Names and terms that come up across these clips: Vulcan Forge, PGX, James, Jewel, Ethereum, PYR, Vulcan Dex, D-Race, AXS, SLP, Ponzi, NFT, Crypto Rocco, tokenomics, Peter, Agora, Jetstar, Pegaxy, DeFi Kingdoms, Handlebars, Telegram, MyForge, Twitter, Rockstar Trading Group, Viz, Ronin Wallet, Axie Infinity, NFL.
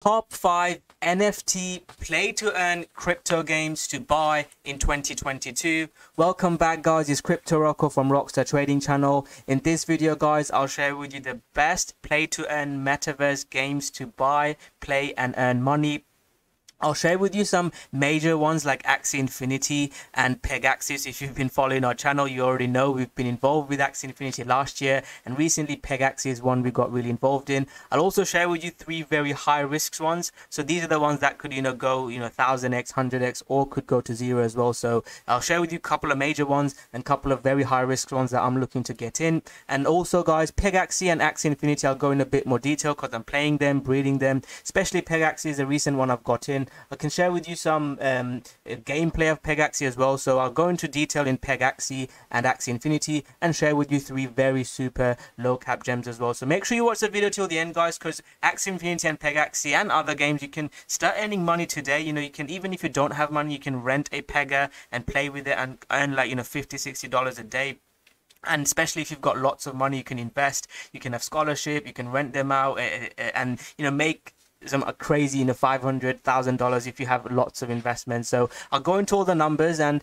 Top 5 NFT play-to-earn crypto games to buy in 2022. Welcome back, guys. It's Crypto Rocco from Rockstar Trading Channel. In this video, guys, I'll share with you the best play-to-earn metaverse games to buy, play and earn money. I'll share with you some major ones like Axie Infinity and Pegaxy. If you've been following our channel, you already know we've been involved with Axie Infinity last year, and recently Pegaxy is one we got really involved in. I'll also share with you 3 very high risk ones. So these are the ones that could, go, 1000x, 100x, or could go to zero as well. So I'll share with you a couple of major ones and a couple of very high risk ones that I'm looking to get in. And also, guys, Pegaxy and Axie Infinity, I'll go in a bit more detail because I'm playing them, breeding them. Especially Pegaxy is a recent one I've got in. I can share with you some gameplay of Pegaxy as well, so I'll go into detail in Pegaxy and Axie Infinity and share with you 3 very super low cap gems as well. So make sure you watch the video till the end, guys, because Axie Infinity and Pegaxy and other games, you can start earning money today. You can, even if you don't have money, you can rent a Pega and play with it and earn like $50-$60 a day. And especially if you've got lots of money, you can invest, you can have scholarship, you can rent them out and make some crazy $500,000 if you have lots of investments. So I'll go into all the numbers and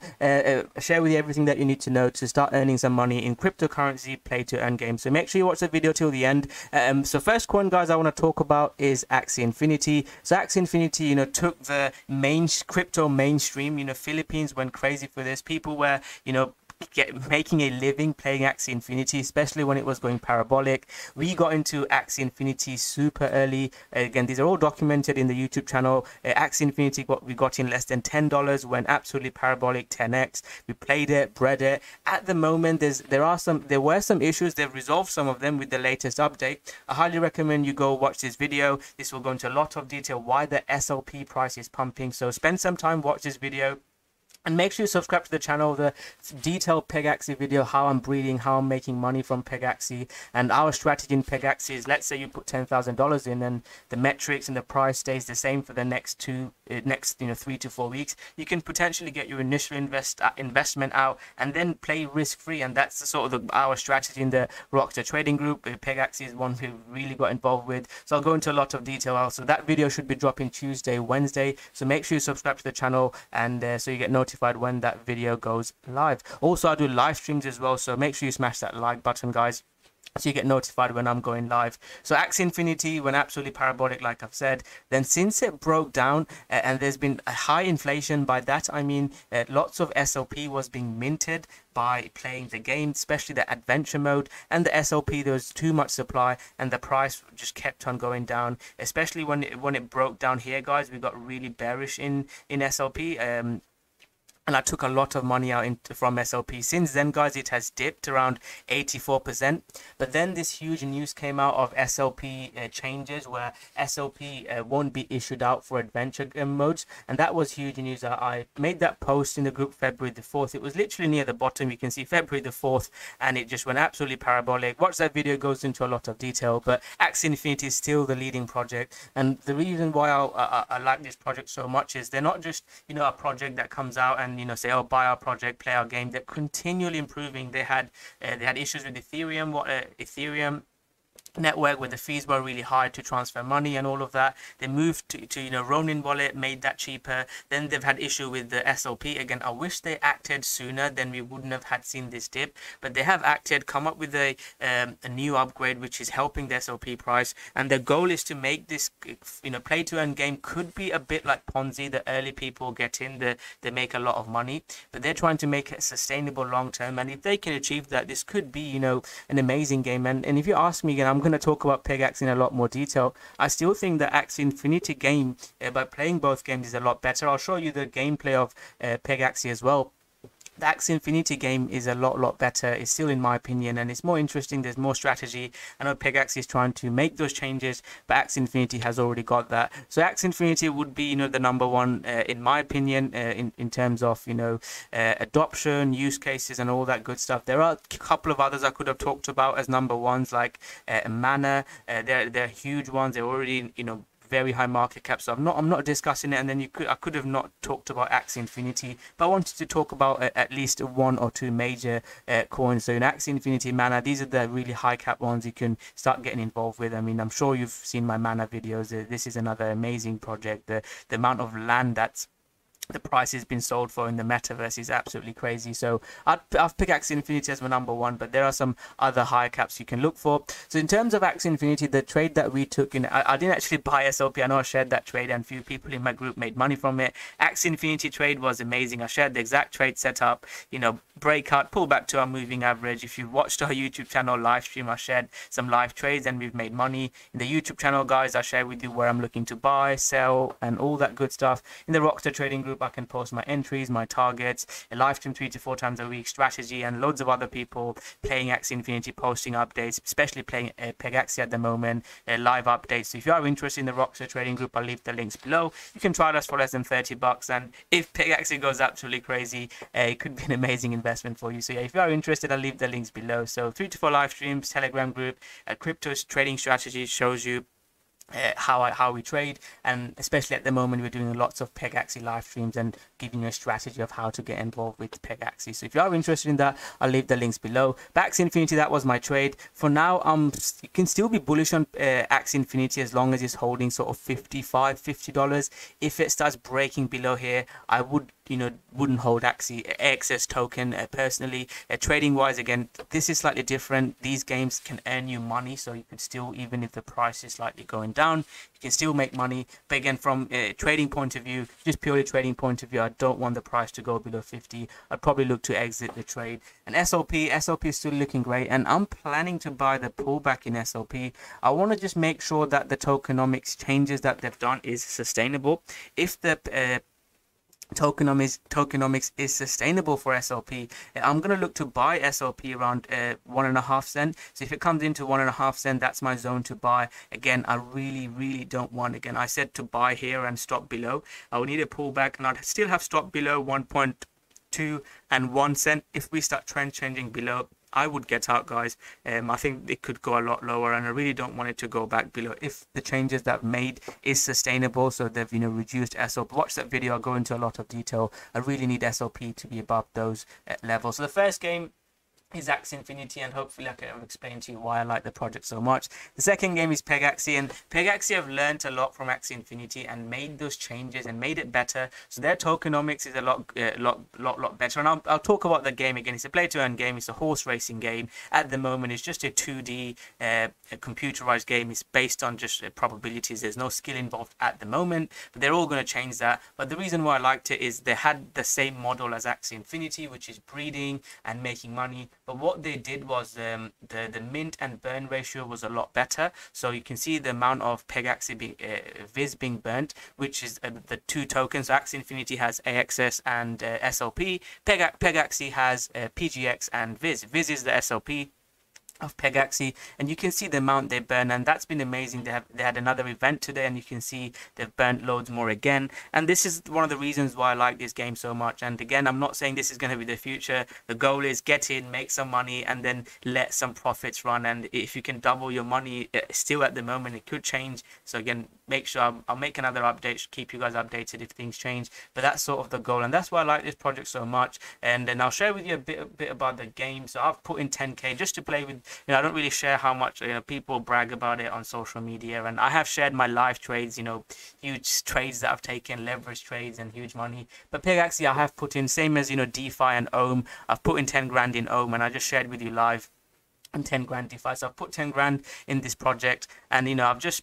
share with you everything that you need to know to start earning some money in cryptocurrency play to earn games. So make sure you watch the video till the end. So first one, guys, I want to talk about is Axie Infinity. So Axie Infinity took the crypto mainstream. Philippines went crazy for this. People were making a living playing Axie Infinity, especially when it was going parabolic. We got into Axie Infinity super early. Again, these are all documented in the YouTube channel. Axie Infinity, we got in less than $10 when absolutely parabolic, 10x. We played it, bred it. At the moment, there were some issues. They've resolved some of them with the latest update. I highly recommend you go watch this video. This will go into a lot of detail why the SLP price is pumping. So spend some time, watch this video. And make sure you subscribe to the channel, the detailed Pegaxy video, how I'm breeding, how I'm making money from Pegaxy. And our strategy in Pegaxy is, let's say you put $10,000 in and the metrics and the price stays the same for the next 3 to 4 weeks. You can potentially get your initial investment out and then play risk-free. And that's the sort of our strategy in the Rockstar Trading Group. Pegaxy is one who really got involved with. So I'll go into a lot of detail also. That video should be dropping Tuesday, Wednesday. So make sure you subscribe to the channel and so you get notified when that video goes live. Also, I do live streams as well, so make sure you smash that like button, guys, so you get notified when I'm going live. So Axie Infinity went absolutely parabolic, like I've said. Then since it broke down and there's been a high inflation, by that I mean lots of SLP was being minted by playing the game, especially the adventure mode and the SLP. There was too much supply and the price just kept on going down, especially when it broke down here, guys. We got really bearish in SLP. And I took a lot of money out from SLP. Since then, guys, it has dipped around 84%. But then this huge news came out of SLP changes where SLP won't be issued out for adventure modes. And that was huge news. I made that post in the group February the 4th. It was literally near the bottom. You can see February the 4th. And it just went absolutely parabolic. Watch that video. It goes into a lot of detail. But Axie Infinity is still the leading project. And the reason why I like this project so much is they're not just, a project that comes out and say, oh, buy our project, play our game. They're continually improving. They had issues with Ethereum, Ethereum network, where the fees were really high to transfer money and all of that. They moved to Ronin Wallet, made that cheaper. Then they've had issue with the SLP. Again, I wish they acted sooner, then we wouldn't have had seen this dip, but they have acted, come up with a new upgrade which is helping the SLP price. And their goal is to make this play to earn game could be a bit like Ponzi. The early people get in, they make a lot of money, but they're trying to make it sustainable long term. And if they can achieve that, this could be an amazing game. And if you ask me again, I'm going to talk about Pegaxy in a lot more detail. I still think the Axie Infinity game, by playing both games, is a lot better. I'll show you the gameplay of Pegaxy as well. The Axie Infinity game is a lot better. It's still, in my opinion, and it's more interesting. There's more strategy. I know Pegaxy is trying to make those changes, but Axie Infinity has already got that. So Axie Infinity would be, the number one, in my opinion, in terms of, adoption, use cases, and all that good stuff. There are a couple of others I could have talked about as number ones, like Mana. They're huge ones. They're already, very high market cap, so I'm not discussing it. And then I could have not talked about Axie Infinity, but I wanted to talk about at least one or two major coins. So in Axie Infinity, Mana, these are the really high cap ones you can start getting involved with. I mean, I'm sure you've seen my Mana videos. This is another amazing project. The amount of land that's the price has been sold for in the metaverse is absolutely crazy. So I've picked Axie Infinity as my #1, but there are some other higher caps you can look for. So in terms of Axie Infinity, the trade that we took in, I didn't actually buy SLP. I know I shared that trade and few people in my group made money from it. Axie Infinity trade was amazing. I shared the exact trade setup, you know, breakout, pull back to our moving average. If you've watched our YouTube channel live stream, I shared some live trades and we've made money. In the YouTube channel, guys, I share with you where I'm looking to buy, sell, and all that good stuff. In the Rockstar Trading Group, I can post my entries, my targets, a live stream 3 to 4 times a week, strategy, and loads of other people playing Axie Infinity, posting updates, especially playing Pegaxy at the moment, live updates. So if you are interested in the Rockstar Trading Group, I'll leave the links below. You can try us for less than 30 bucks, and if Pegaxy goes absolutely crazy, it could be an amazing investment for you. So yeah, if you are interested, I'll leave the links below. So 3 to 4 live streams, Telegram group, crypto trading strategy shows you how we trade, and especially at the moment we're doing lots of Pegaxy live streams and giving you a strategy of how to get involved with Pegaxy. So if you are interested in that, I'll leave the links below. But Axie Infinity, that was my trade. For now, you can still be bullish on Axie Infinity as long as it's holding sort of $50. If it starts breaking below here, I wouldn't hold AXS token personally. Trading wise, again, this is slightly different. These games can earn you money, so you can still, even if the price is slightly going down, you can still make money. But again, from a trading point of view, just purely trading point of view, I don't want the price to go below 50. I'd probably look to exit the trade. And SLP is still looking great, and I'm planning to buy the pullback in SLP. I want to just make sure that the tokenomics changes that they've done is sustainable. If the tokenomics is sustainable for SLP, I'm gonna look to buy SLP around 1.5 cents. So if it comes into 1.5 cents, that's my zone to buy. Again, I really don't want, again, I said to buy here and stop below. I will need a pullback, and I'd still have stopped below 1.2 and 1 cent. If we start trend changing below, I would get out, guys. I think it could go a lot lower, and I really don't want it to go back below if the changes that made is sustainable. So they've, you know, reduced SLP. Watch that video, I'll go into a lot of detail. I really need SLP to be above those levels. So the first game is Axie Infinity, and hopefully I can explain to you why I like the project so much. The second game is Pegaxy, and Pegaxy have learned a lot from Axie Infinity and made those changes and made it better. So their tokenomics is a lot better, and I'll talk about the game again. It's a play to earn game. It's a horse racing game at the moment. It's just a 2D a computerized game. It's based on just probabilities. There's no skill involved at the moment, but they're all going to change that. But the reason why I liked it is they had the same model as Axie Infinity, which is breeding and making money. But what they did was the mint and burn ratio was a lot better. So you can see the amount of Pegaxy Viz being burnt, which is the two tokens. Axie Infinity has AXS and SLP. Pegaxy has PGX and Viz. Viz is the SLP of Pegaxy, and you can see the amount they burn, and that's been amazing. They had another event today, and you can see they've burnt loads more again. And this is one of the reasons why I like this game so much. And again, I'm not saying this is going to be the future. The goal is get in, make some money, and then let some profits run. And if you can double your money, still at the moment it could change. So again, make sure I'll make another update to keep you guys updated if things change, but that's sort of the goal, and that's why I like this project so much. And then I'll share with you a bit about the game. So I've put in 10k just to play with. You know, I don't really share how much, you know, people brag about it on social media, and I have shared my live trades, you know, huge trades that I've taken, leverage trades and huge money. But Pegaxy, I have put in, same as, you know, DeFi and Ohm, I've put in 10 grand in Ohm, and I just shared with you live, and 10 grand DeFi. So I've put 10 grand in this project, and, you know, I'm just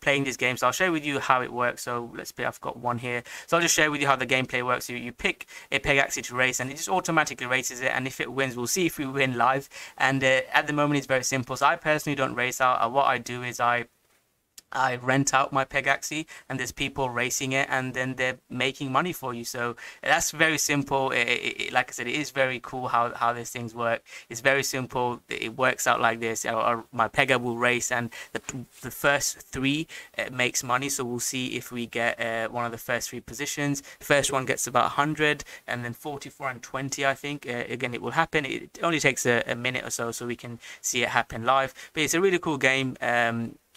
playing this game, so I'll share with you how it works. So let's play. I've got one here, so I'll just share with you how the gameplay works. So you pick a Pegaxy to race, and it just automatically races it, and if it wins, we'll see if we win live. And at the moment it's very simple. So I personally don't race out. What I do is I rent out my Pegaxy, and there's people racing it, and then they're making money for you. So that's very simple. Like I said, it is very cool how these things work. It's very simple. It works out like this. My Pega will race, and the first three makes money. So we'll see if we get one of the first three positions. First one gets about 100, and then 44 and 20, I think. Again, it will happen. It only takes a minute or so we can see it happen live. But it's a really cool game.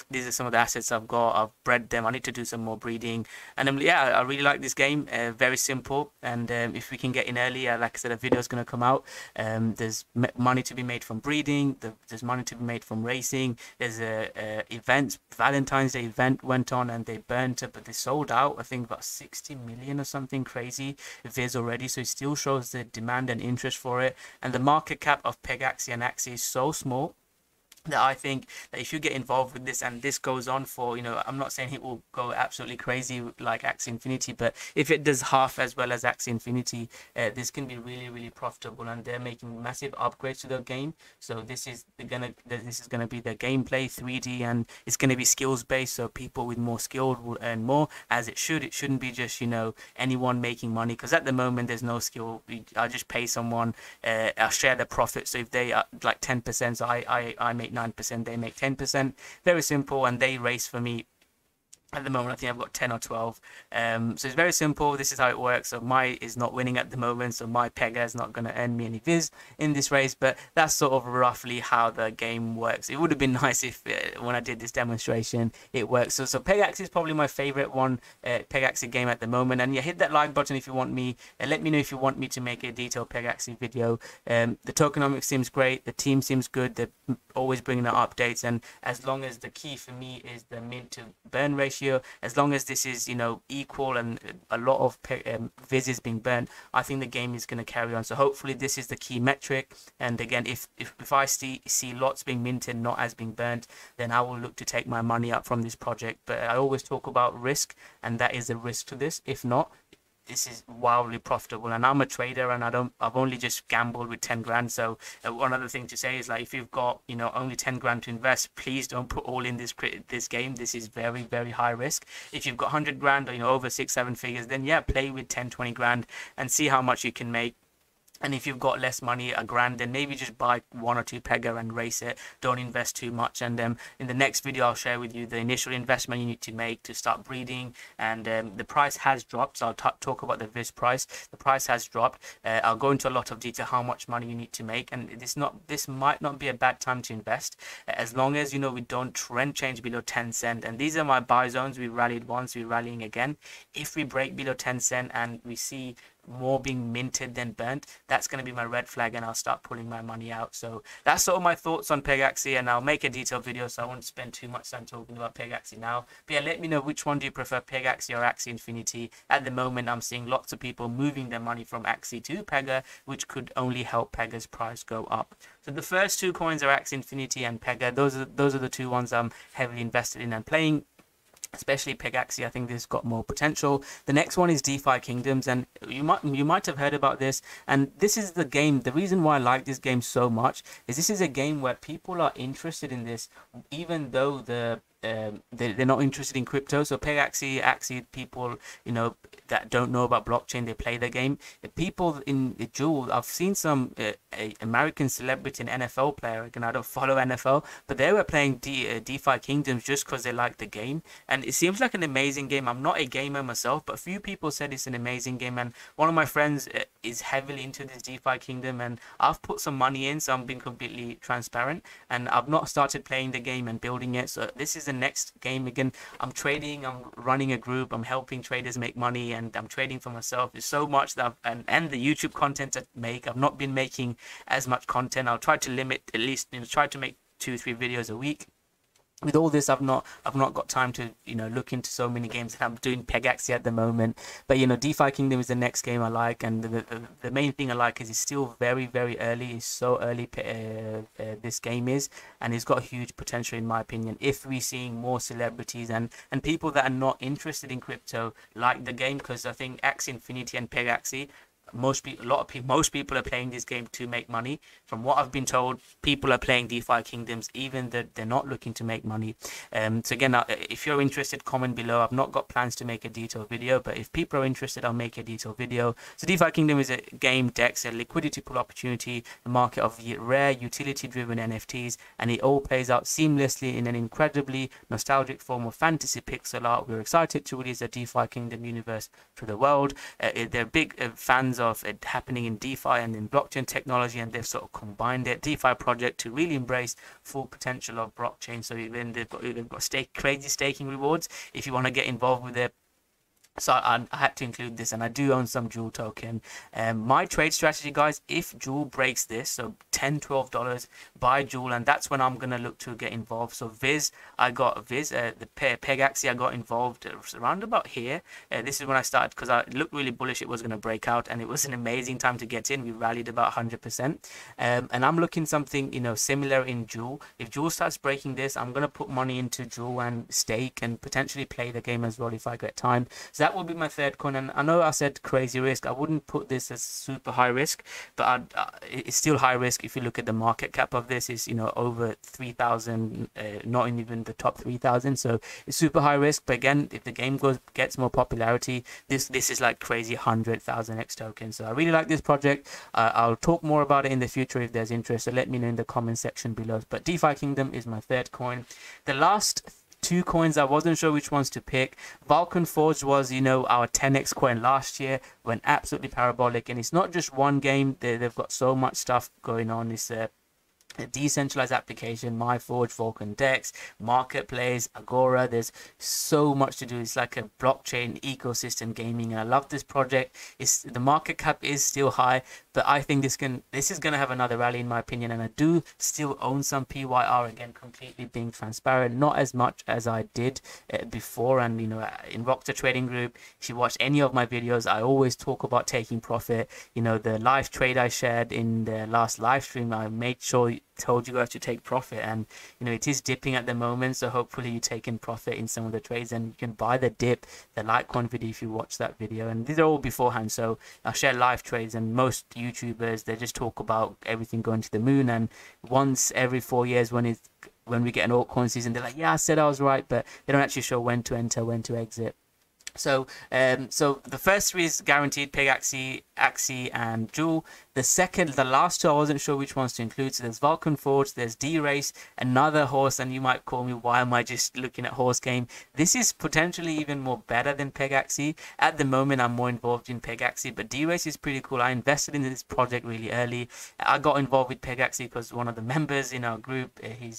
these are some of the assets I've got. I've bred them. I need to do some more breeding. And yeah, I really like this game. Very simple. And if we can get in earlier, like I said, a video is going to come out. There's money to be made from breeding. There's money to be made from racing. There's events. Valentine's Day event went on and they burnt it, but they sold out. I think about 60 million or something crazy. Viz already. So it still shows the demand and interest for it. And the market cap of Pegaxy and Axie is so small that I think that if you get involved with this and this goes on for, you know, I'm not saying it will go absolutely crazy like Axie Infinity, but if it does half as well as Axie Infinity, this can be really, really profitable. And they're making massive upgrades to their game. So this is gonna be their gameplay, 3D, and it's gonna be skills based. So people with more skill will earn more, as it should. It shouldn't be just, you know, anyone making money, because at the moment there's no skill. I just pay someone, I share the profit. So if they are like 10%, so I make 9%, they make 10%. Very simple. And they race for me at the moment. I think I've got 10 or 12. So it's very simple. This is how it works. So my is not winning at the moment, so my Pega is not going to earn me any Viz in this race. But that's sort of roughly how the game works. It would have been nice if when I did this demonstration it works. So Pegaxy is probably my favorite one, Pegaxy game at the moment. And yeah, hit that like button if you want me, and let me know if you want me to make a detailed Pegaxy video. The tokenomics seems great, the team seems good, they're always bringing out updates. And as long as the key for me is the mid to burn ratio, as long as this is, you know, equal and a lot of Viz is being burnt, I think the game is going to carry on. So hopefully this is the key metric. And again, if I see lots being minted, not as being burnt, then I will look to take my money up from this project. But I always talk about risk, and that is the risk to this. If not, this is wildly profitable. And I'm a trader, and I've only just gambled with 10 grand. So one other thing to say is, like, if you've got, you know, only 10 grand to invest, please don't put all in this game. This is very, very high risk. If you've got 100 grand or, you know, over 6-7 figures, then yeah, play with 10-20 grand and see how much you can make. And if you've got less money, a grand, then maybe just buy 1 or 2 Pega and race it. Don't invest too much. And in the next video, I'll share with you the initial investment you need to make to start breeding. And the price has dropped. So I'll talk about the Viz price. The price has dropped. I'll go into a lot of detail how much money you need to make. And this might not be a bad time to invest, as long as, you know, we don't trend change below 10 cent. And these are my buy zones. We rallied once, we're rallying again. If we break below 10 cent and we see more being minted than burnt, that's going to be my red flag, and I'll start pulling my money out. So that's sort of my thoughts on Pegaxy, and I'll make a detailed video, so I won't spend too much time talking about Pegaxy now. But yeah, let me know which one do you prefer, Pegaxy or Axie Infinity. At the moment, I'm seeing lots of people moving their money from Axie to Pega, which could only help Pega's price go up. So the first two coins are Axie Infinity and Pega. Those are the two ones I'm heavily invested in and playing. Especially Pegaxy, I think this has got more potential. The next one is DeFi Kingdoms, and you might have heard about this. And this is the game. The reason why I like this game so much is this is a game where people are interested in this, even though they're not interested in crypto. So Pegaxy, Axie, people, you know, that don't know about blockchain, they play the game. The people in the Jewel, I've seen some American celebrity and NFL player, again, I don't follow NFL, but they were playing DeFi Kingdoms just because they like the game. And it seems like an amazing game. I'm not a gamer myself, but a few people said it's an amazing game. And one of my friends is heavily into this DeFi Kingdom, and I've put some money in, so I'm being completely transparent, and I've not started playing the game and building it. So this is an next game. Again, I'm trading, I'm running a group, I'm helping traders make money, and I'm trading for myself. There's so much that and the YouTube content I make. I've not been making as much content. I'll try to limit, at least, you know, try to make 2-3 videos a week. With all this, I've not got time to, you know, look into so many games, and I'm doing Pegaxy at the moment. But, you know, DeFi Kingdom is the next game I like, and the main thing I like is it's still very, very early. It's so early, this game is, and it's got huge potential in my opinion. If we're seeing more celebrities and people that are not interested in crypto like the game, because I think Axie Infinity and Pegaxy, most people are playing this game to make money. From what I've been told, people are playing DeFi Kingdoms even that they're not looking to make money. So again, if you're interested, comment below. I've not got plans to make a detailed video, but if people are interested, I'll make a detailed video. So DeFi Kingdom is a game DEX, a liquidity pool opportunity, the market of rare utility driven NFTs, and it all plays out seamlessly in an incredibly nostalgic form of fantasy pixel art. We're excited to release a DeFi Kingdom universe to the world. They're big fans trends of it happening in DeFi and in blockchain technology, and they've sort of combined it, DeFi project, to really embrace full potential of blockchain. So even they've got crazy staking rewards if you want to get involved with their. So I had to include this, and I do own some Jewel token. My trade strategy, guys, if Jewel breaks this, so $10–12, buy Jewel, and that's when I'm gonna look to get involved. So Viz, I got Viz, the Pegaxy, I got involved around about here. This is when I started because I looked really bullish; it was gonna break out, and it was an amazing time to get in. We rallied about 100%, and I'm looking something similar in Jewel. If Jewel starts breaking this, I'm gonna put money into Jewel and stake, and potentially play the game as well if I get time. So that will be my third coin, and I know I said crazy risk. I wouldn't put this as super high risk, but it's still high risk. If you look at the market cap of this, is over 3,000, not even the top 3,000. So it's super high risk. But again, if the game gets more popularity, this is like crazy 100,000x token. So I really like this project. I'll talk more about it in the future if there's interest. So let me know in the comment section below. But DeFi Kingdom is my third coin. The last two coins I wasn't sure which ones to pick. Vulcan Forge was our 10x coin last year, went absolutely parabolic, and it's not just one game. They've got so much stuff going on. It's a decentralized application, MyForge, Vulcan Dex, Marketplace, Agora. There's so much to do. It's like a blockchain ecosystem gaming, and I love this project. It's the market cap is still high, but I think this is gonna have another rally in my opinion. And I do still own some PYR, again, completely being transparent, not as much as I did before. And in Rockstar Trading Group, if you watch any of my videos, I always talk about taking profit. The live trade I shared in the last live stream, I made sure told you guys to take profit, and it is dipping at the moment, so hopefully you take in profit in some of the trades, and you can buy the dip, the Litecoin video, if you watch that video. And these are all beforehand, so I share live trades, and most YouTubers, they just talk about everything going to the moon, and once every 4 years when we get an altcoin season, they're like, yeah, I said I was right, but they don't actually show when to enter, when to exit. So so the first three is guaranteed: Pegaxy, Axie, and Jewel. The last two, I wasn't sure which ones to include. So there's Vulcan Forge, there's D-Race, another horse, and you might call me, why am I just looking at horse game? This is potentially even more better than Pegaxy. At the moment, I'm more involved in Pegaxy, but D-Race is pretty cool. I invested in this project really early. I got involved with Pegaxy because one of the members in our group, he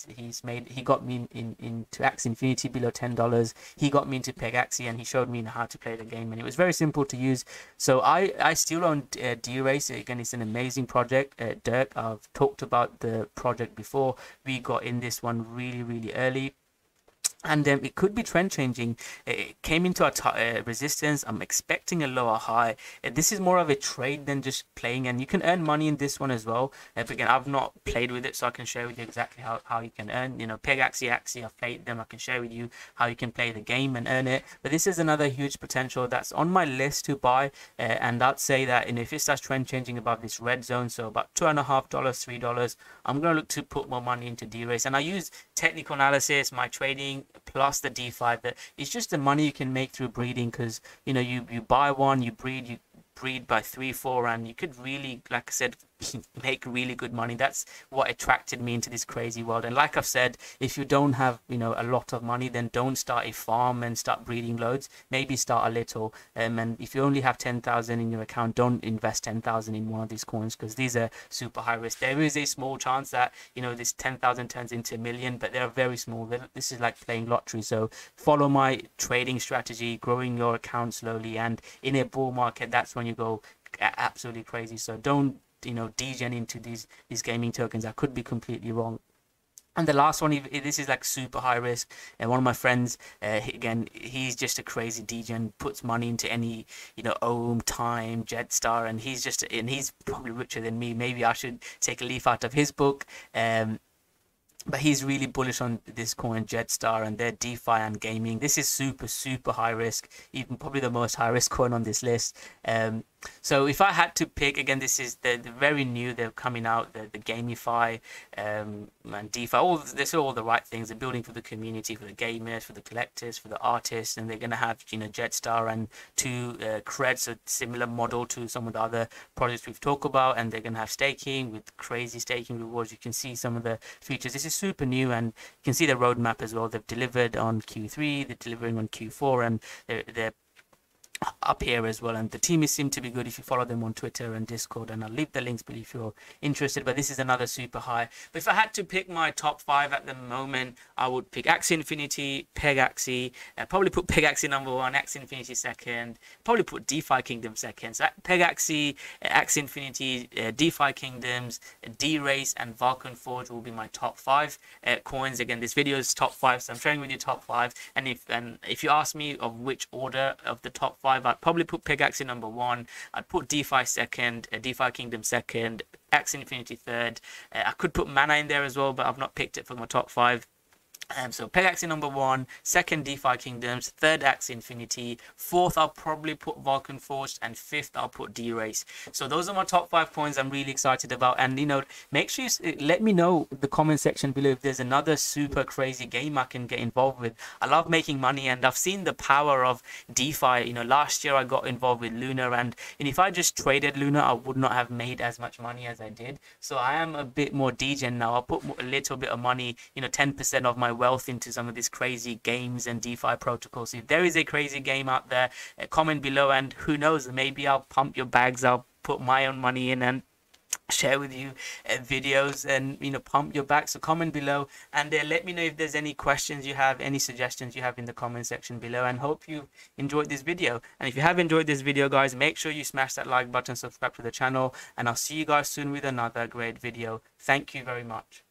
got me into Axie Infinity below $10. He got me into Pegaxy, and he showed me how to play the game, and it was very simple to use. So I still own D-Race. Again, it's an amazing project. Dirk, I've talked about the project before. We got in this one really early, and it could be trend changing. It came into our resistance. I'm expecting a lower high. This is more of a trade than just playing, and you can earn money in this one as well. Again, I've not played with it, so I can share with you exactly how you can earn. Pegaxy, Axie, I've played them. I can share with you how you can play the game and earn it. But this is another huge potential that's on my list to buy, and I'd say that if it starts trend changing above this red zone, so about $2.50, $3, I'm going to look to put more money into D-Race. And I use technical analysis, my trading, plus the DeFi, but it's just the money you can make through breeding, because you buy one, you breed by 3, 4, and you could really, like I said, make really good money. That's what attracted me into this crazy world. And like I've said, if you don't have a lot of money, then don't start a farm and start breeding loads. Maybe start a little, and if you only have 10,000 in your account, don't invest 10,000 in one of these coins, because these are super high risk. There is a small chance that this 10,000 turns into $1 million, but they're very small. This is like playing lottery. So follow my trading strategy, growing your account slowly, and in a bull market, that's when you go absolutely crazy. So don't degen into these gaming tokens. I could be completely wrong. And the last one, this is like super high risk. And one of my friends, again, he's just a crazy degen, puts money into any, Ohm, Time, Jetstar, and he's probably richer than me. Maybe I should take a leaf out of his book. But he's really bullish on this coin, Jetstar, and their DeFi and gaming. This is super high risk, even probably the most high risk coin on this list. So if I had to pick, again, this is the very new, they're coming out, the gamify and DeFi, all the right things. They're building for the community, for the gamers, for the collectors, for the artists, and they're going to have Jetstar and two creds, a similar model to some of the other projects we've talked about, and they're going to have staking with crazy staking rewards. You can see some of the features. This is super new, and you can see the roadmap as well. They've delivered on Q3, they're delivering on Q4, and they're up here as well, and the team seem to be good if you follow them on Twitter and Discord, and I'll leave the links but if you're interested. But this is another super high. But if I had to pick my top five at the moment, I would pick Axie Infinity, Pegaxy, probably put Pegaxy #1, Axie Infinity second, probably put DeFi Kingdoms second. So Pegaxy, Axie Infinity, DeFi Kingdoms, D-Race and Vulcan Forge will be my top five coins. Again, this video is top five, so I'm sharing with you top five. And if you ask me of which order of the top five, I'd probably put Pegaxy #1, I'd put DeFi second, DeFi Kingdom second, Axie Infinity third. I could put Mana in there as well, but I've not picked it for my top five. So Pegaxy #1, second DeFi Kingdoms, third Axie Infinity, fourth I'll probably put Vulcan Forge, and fifth I'll put D-Race. So those are my top five coins I'm really excited about. And you know, make sure you let me know in the comment section below if there's another super crazy game I can get involved with. I love making money, and I've seen the power of DeFi. You know, last year I got involved with Luna, and if I just traded Luna, I would not have made as much money as I did. So I am a bit more degen now. I'll put a little bit of money, you know, 10% of my wealth into some of these crazy games and DeFi protocols. So if there is a crazy game out there, comment below, and who knows, maybe I'll pump your bags, I'll put my own money in and share with you videos and, you know, pump your back. So comment below and let me know if there's any questions you have, any suggestions you have in the comment section below, and hope you enjoyed this video. And if you have enjoyed this video, guys, make sure you smash that like button, subscribe to the channel, and I'll see you guys soon with another great video. Thank you very much.